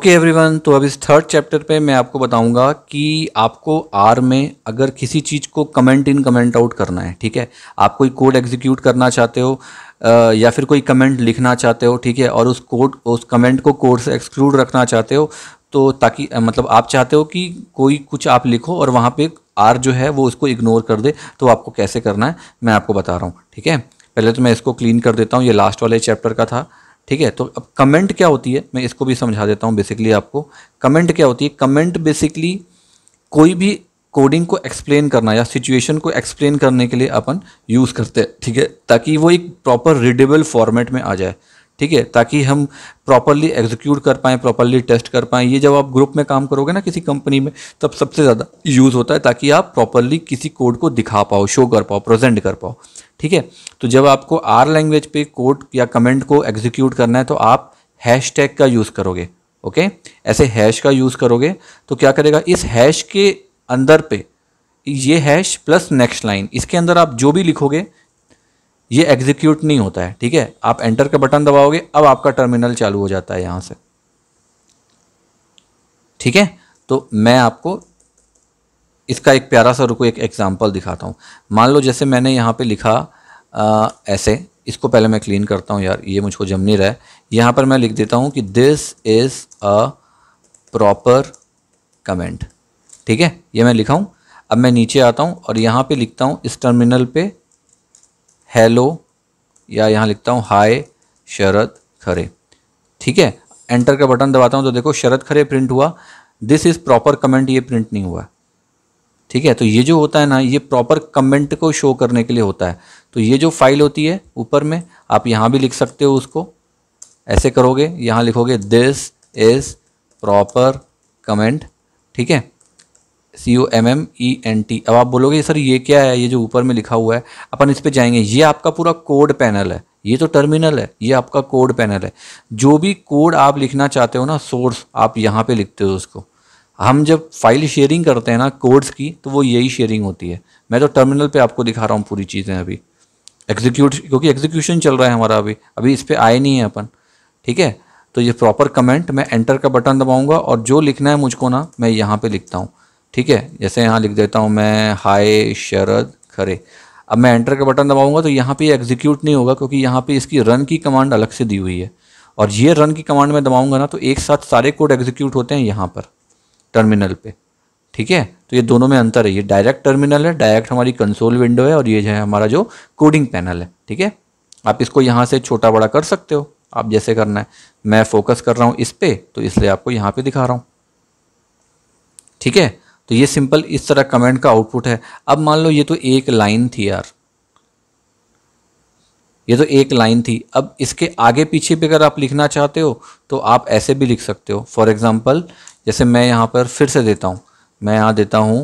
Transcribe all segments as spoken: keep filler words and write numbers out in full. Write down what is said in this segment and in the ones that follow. Okay everyone, तो अब इस थर्ड चैप्टर पे मैं आपको बताऊंगा कि आपको आर में अगर किसी चीज़ को कमेंट इन कमेंट आउट करना है, ठीक है, आप कोई कोड एग्जीक्यूट करना चाहते हो या फिर कोई कमेंट लिखना चाहते हो, ठीक है, और उस कोड उस कमेंट को कोड से एक्सक्लूड रखना चाहते हो, तो ताकि मतलब आप चाहते हो कि कोई कुछ आप लिखो और वहाँ पे आर जो है वो उसको इग्नोर कर दे, तो आपको कैसे करना है मैं आपको बता रहा हूँ, ठीक है। पहले तो मैं इसको क्लीन कर देता हूँ, ये लास्ट वाले चैप्टर का था, ठीक है। तो अब कमेंट क्या होती है मैं इसको भी समझा देता हूँ। बेसिकली आपको कमेंट क्या होती है, कमेंट बेसिकली कोई भी कोडिंग को एक्सप्लेन करना या सिचुएशन को एक्सप्लेन करने के लिए अपन यूज़ करते हैं, ठीक है, ताकि वो एक प्रॉपर रीडेबल फॉर्मेट में आ जाए, ठीक है, ताकि हम प्रॉपरली एग्जीक्यूट कर पाएँ, प्रॉपरली टेस्ट कर पाएँ। ये जब आप ग्रुप में काम करोगे ना किसी कंपनी में, तब सबसे ज़्यादा यूज़ होता है, ताकि आप प्रॉपरली किसी कोड को दिखा पाओ, शो कर पाओ, प्रेजेंट कर पाओ, ठीक है। तो जब आपको आर लैंग्वेज पे कोड या कमेंट को एग्जीक्यूट करना है तो आप हैश टैग का यूज़ करोगे, ओके, ऐसे हैश का यूज़ करोगे। तो क्या करेगा, इस हैश के अंदर पे ये हैश प्लस नेक्स्ट लाइन, इसके अंदर आप जो भी लिखोगे ये एग्जीक्यूट नहीं होता है, ठीक है। आप एंटर का बटन दबाओगे, अब आपका टर्मिनल चालू हो जाता है यहाँ से, ठीक है। तो मैं आपको इसका एक प्यारा सा रुको एक एग्जांपल दिखाता हूँ। मान लो जैसे मैंने यहाँ पे लिखा आ, ऐसे, इसको पहले मैं क्लीन करता हूँ यार, ये मुझको जम नहीं रहा है। यहाँ पर मैं लिख देता हूँ कि this is a proper comment, ठीक है, ये मैं लिखा हूँ। अब मैं नीचे आता हूँ और यहाँ पे लिखता हूँ इस टर्मिनल पे हेलो, या यहाँ लिखता हूँ हाय शरद खरे, ठीक है। एंटर का बटन दबाता हूँ तो देखो शरद खरे प्रिंट हुआ, दिस इज़ प्रॉपर कमेंट ये प्रिंट नहीं हुआ, ठीक है। तो ये जो होता है ना, ये प्रॉपर कमेंट को शो करने के लिए होता है। तो ये जो फाइल होती है ऊपर में, आप यहाँ भी लिख सकते हो उसको, ऐसे करोगे, यहाँ लिखोगे दिस इज़ प्रॉपर कमेंट, ठीक है, C O M M E N T. अब आप बोलोगे सर ये क्या है, ये जो ऊपर में लिखा हुआ है, अपन इस पर जाएंगे। ये आपका पूरा कोड पैनल है, ये तो टर्मिनल है, ये आपका कोड पैनल है। जो भी कोड आप लिखना चाहते हो ना, सोर्स आप यहाँ पर लिखते हो उसको। हम जब फाइल शेयरिंग करते हैं ना कोड्स की, तो वो यही शेयरिंग होती है। मैं तो टर्मिनल पे आपको दिखा रहा हूँ पूरी चीज़ें, अभी एग्जीक्यूट, क्योंकि एग्जीक्यूशन चल रहा है हमारा, अभी अभी इस पर आए नहीं है अपन, ठीक है। तो ये प्रॉपर कमेंट, मैं एंटर का बटन दबाऊंगा और जो लिखना है मुझको ना मैं यहाँ पे लिखता हूँ, ठीक है। जैसे यहाँ लिख देता हूँ मैं हाय शरद खरे। अब मैं एंटर का बटन दबाऊँगा तो यहाँ पर एग्जीक्यूट नहीं होगा, क्योंकि यहाँ पर इसकी रन की कमांड अलग से दी हुई है, और ये रन की कमांड मैं दबाऊँगा ना तो एक साथ सारे कोड एग्जीक्यूट होते हैं यहाँ पर टर्मिनल पे, ठीक है। तो ये दोनों में अंतर है, ये डायरेक्ट टर्मिनल है, डायरेक्ट हमारी कंसोल विंडो है, और ये जो है हमारा जो कोडिंग पैनल है, ठीक है। आप इसको यहाँ से छोटा बड़ा कर सकते हो, आप जैसे करना है। मैं फोकस कर रहा हूँ इस पे, तो इसलिए आपको यहाँ पे दिखा रहा हूँ, ठीक है। तो ये सिंपल इस तरह कमेंट का आउटपुट है। अब मान लो ये तो एक लाइन थी यार, ये तो एक लाइन थी। अब इसके आगे पीछे भी अगर आप लिखना चाहते हो तो आप ऐसे भी लिख सकते हो। फॉर एग्जाम्पल जैसे मैं यहाँ पर फिर से देता हूँ, मैं यहाँ देता हूँ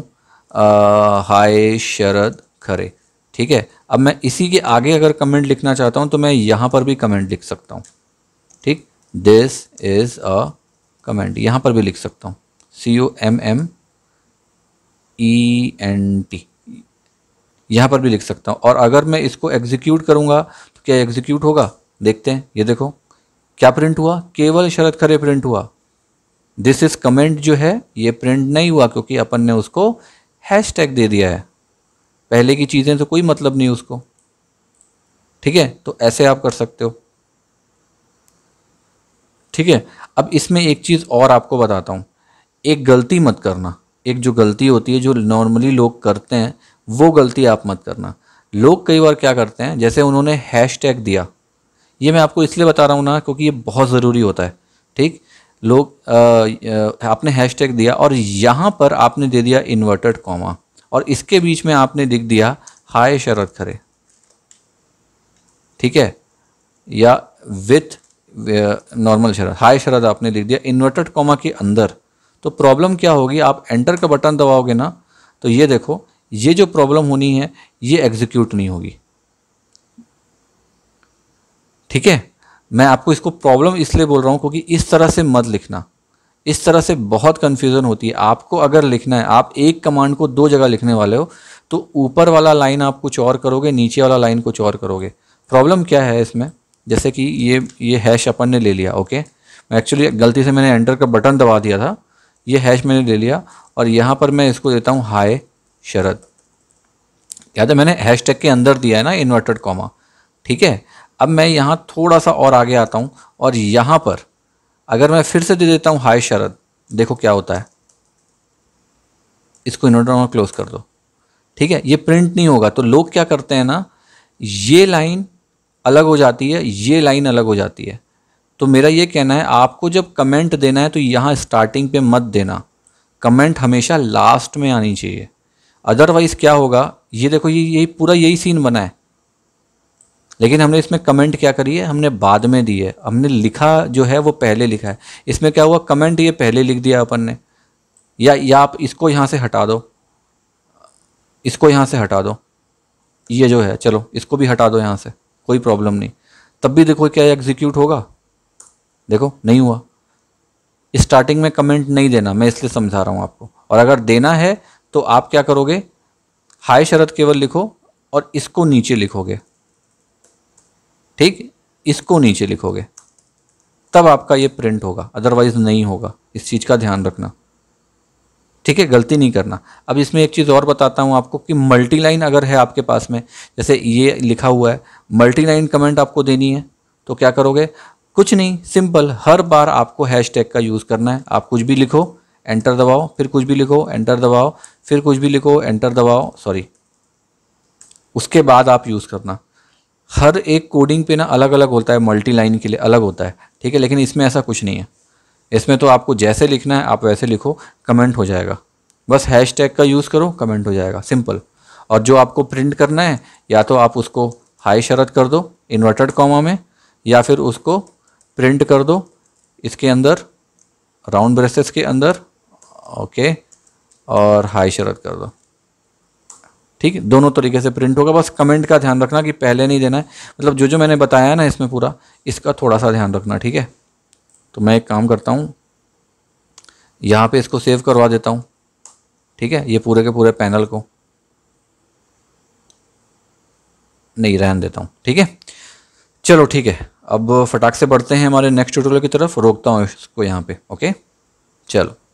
हाय शरद खरे, ठीक है। अब मैं इसी के आगे अगर कमेंट लिखना चाहता हूँ तो मैं यहाँ पर भी कमेंट लिख सकता हूँ, ठीक, दिस इज़ अ कमेंट, यहाँ पर भी लिख सकता हूँ C O M M E N T, यहाँ पर भी लिख सकता हूँ। और अगर मैं इसको एग्जीक्यूट करूँगा तो क्या एग्जीक्यूट होगा, देखते हैं। ये देखो क्या प्रिंट हुआ, केवल शरद खरे प्रिंट हुआ, दिस इज़ कमेंट जो है ये प्रिंट नहीं हुआ, क्योंकि अपन ने उसको हैश टैग दे दिया है, पहले की चीज़ें तो कोई मतलब नहीं उसको, ठीक है। तो ऐसे आप कर सकते हो, ठीक है। अब इसमें एक चीज़ और आपको बताता हूँ, एक गलती मत करना, एक जो गलती होती है जो नॉर्मली लोग करते हैं वो गलती आप मत करना। लोग कई बार क्या करते हैं, जैसे उन्होंने हैश टैग दिया, ये मैं आपको इसलिए बता रहा हूँ ना क्योंकि ये बहुत ज़रूरी होता है, ठीक। लोग आपने हैशटैग दिया और यहाँ पर आपने दे दिया इन्वर्टेड कॉमा, और इसके बीच में आपने लिख दिया हाय शरद खरे, ठीक है, या विथ नॉर्मल शरद, हाय शरद आपने लिख दिया इन्वर्टेड कॉमा के अंदर। तो प्रॉब्लम क्या होगी, आप एंटर का बटन दबाओगे ना तो ये देखो ये जो प्रॉब्लम होनी है ये एग्जीक्यूट नहीं होगी, ठीक है। मैं आपको इसको प्रॉब्लम इसलिए बोल रहा हूँ क्योंकि इस तरह से मत लिखना, इस तरह से बहुत कन्फ्यूज़न होती है। आपको अगर लिखना है, आप एक कमांड को दो जगह लिखने वाले हो, तो ऊपर वाला लाइन आप कुछ और करोगे, नीचे वाला लाइन कुछ और करोगे। प्रॉब्लम क्या है इसमें, जैसे कि ये ये हैश अपन ने ले लिया, ओके, एक्चुअली गलती से मैंने एंटर का बटन दबा दिया था, ये हैश मैंने ले लिया और यहाँ पर मैं इसको देता हूँ हाय शरद, याद है मैंने हैशटैग के अंदर दिया है ना इन्वर्टेड कॉमा, ठीक है। अब मैं यहाँ थोड़ा सा और आगे आता हूँ और यहाँ पर अगर मैं फिर से दे देता हूँ हाय शरद, देखो क्या होता है, इसको इन्वर्टेड कॉमा क्लोज कर दो, ठीक है, ये प्रिंट नहीं होगा। तो लोग क्या करते हैं ना, ये लाइन अलग हो जाती है, ये लाइन अलग हो जाती है। तो मेरा ये कहना है आपको जब कमेंट देना है तो यहाँ स्टार्टिंग पे मत देना, कमेंट हमेशा लास्ट में आनी चाहिए। अदरवाइज क्या होगा, ये देखो ये यही पूरा यही सीन बना है, लेकिन हमने इसमें कमेंट क्या करी है, हमने बाद में दी है, हमने लिखा जो है वो पहले लिखा है। इसमें क्या हुआ, कमेंट ये पहले लिख दिया अपन ने, या, या आप इसको यहाँ से हटा दो, इसको यहाँ से हटा दो, ये जो है, चलो इसको भी हटा दो यहाँ से, कोई प्रॉब्लम नहीं। तब भी देखो क्या एग्जीक्यूट होगा, देखो नहीं हुआ। स्टार्टिंग में कमेंट नहीं देना, मैं इसलिए समझा रहा हूँ आपको। और अगर देना है तो आप क्या करोगे, हाय शरद केवल लिखो और इसको नीचे लिखोगे, ठीक, इसको नीचे लिखोगे, तब आपका ये प्रिंट होगा, अदरवाइज नहीं होगा। इस चीज़ का ध्यान रखना, ठीक है, गलती नहीं करना। अब इसमें एक चीज़ और बताता हूँ आपको कि मल्टी लाइन अगर है आपके पास में, जैसे ये लिखा हुआ है मल्टी लाइन कमेंट आपको देनी है, तो क्या करोगे, कुछ नहीं, सिंपल हर बार आपको हैशटैग का यूज़ करना है। आप कुछ भी लिखो एंटर दबाओ, फिर कुछ भी लिखो एंटर दबाओ, फिर कुछ भी लिखो एंटर दबाओ, सॉरी, उसके बाद आप यूज़ करना। हर एक कोडिंग पे ना अलग अलग होता है, मल्टी लाइन के लिए अलग होता है, ठीक है, लेकिन इसमें ऐसा कुछ नहीं है। इसमें तो आपको जैसे लिखना है आप वैसे लिखो, कमेंट हो जाएगा, बस हैशटैग का यूज़ करो, कमेंट हो जाएगा, सिंपल। और जो आपको प्रिंट करना है, या तो आप उसको हाय शरद कर दो इन्वर्टेड कॉमा में, या फिर उसको प्रिंट कर दो इसके अंदर राउंड ब्रेसेस के अंदर, ओके, और हाय शरद कर दो, ठीक, दोनों तरीके से प्रिंट होगा। बस कमेंट का ध्यान रखना कि पहले नहीं देना है, मतलब जो जो मैंने बताया ना इसमें पूरा, इसका थोड़ा सा ध्यान रखना, ठीक है। तो मैं एक काम करता हूँ, यहाँ पे इसको सेव करवा देता हूँ, ठीक है, ये पूरे के पूरे पैनल को नहीं, रहने देता हूँ, ठीक है, चलो ठीक है। अब फटाक से बढ़ते हैं हमारे नेक्स्ट ट्यूटोरियल की तरफ, रोकता हूँ इसको यहाँ पे, ओके, चलो।